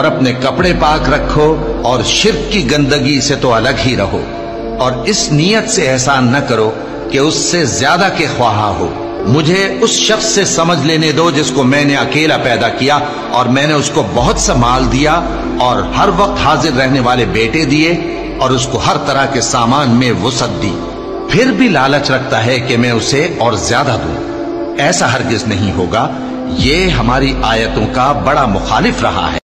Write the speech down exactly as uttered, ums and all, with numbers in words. और अपने कपड़े पाक रखो और शिर्क की गंदगी से तो अलग ही रहो, और इस नीयत से एहसान न करो कि उससे ज्यादा के ख्वाहा हो। मुझे उस शख्स से समझ लेने दो जिसको मैंने अकेला पैदा किया और मैंने उसको बहुत सा माल दिया और हर वक्त हाजिर रहने वाले बेटे दिए और उसको हर तरह के सामान में वुसअत दी, फिर भी लालच रखता है कि मैं उसे और ज्यादा दूं। ऐसा हरगिज नहीं होगा। ये हमारी आयतों का बड़ा मुखालिफ रहा है।